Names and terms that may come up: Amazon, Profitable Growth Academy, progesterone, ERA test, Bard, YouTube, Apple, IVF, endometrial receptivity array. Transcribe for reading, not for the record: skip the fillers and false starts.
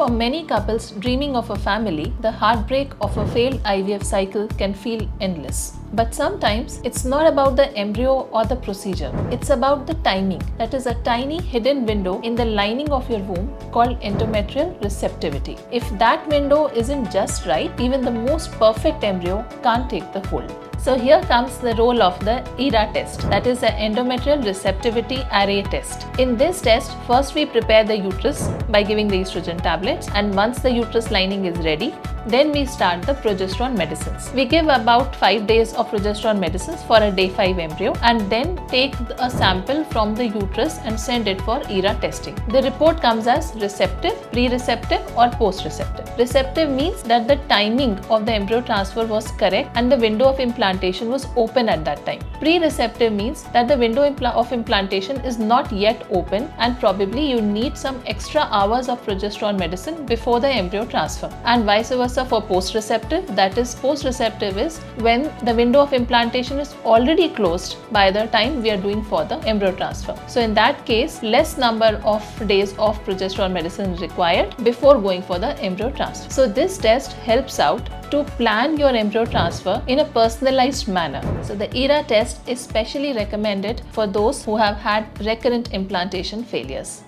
For many couples dreaming of a family, the heartbreak of a failed IVF cycle can feel endless. But sometimes it's not about the embryo or the procedure. It's about the timing. That is a tiny hidden window in the lining of your womb called endometrial receptivity. If that window isn't just right, even the most perfect embryo can't take the hold. So here comes the role of the ERA test, that is the endometrial receptivity array test. In this test, first we prepare the uterus by giving the estrogen tablets, and once the uterus lining is ready, then we start the progesterone medicines. We give about 5 days of progesterone medicines for a day 5 embryo and then take a sample from the uterus and send it for ERA testing. The report comes as receptive, pre-receptive or post-receptive. Receptive means that the timing of the embryo transfer was correct and the window of implantation was open at that time. Pre-receptive means that the window of implantation is not yet open and probably you need some extra hours of progesterone medicine before the embryo transfer, and vice versa. For post-receptive, that is, post-receptive is when the window of implantation is already closed by the time we are doing for the embryo transfer. So in that case, less number of days of progesterone medicine is required before going for the embryo transfer. So this test helps out to plan your embryo transfer in a personalized manner. So the ERA test is specially recommended for those who have had recurrent implantation failures.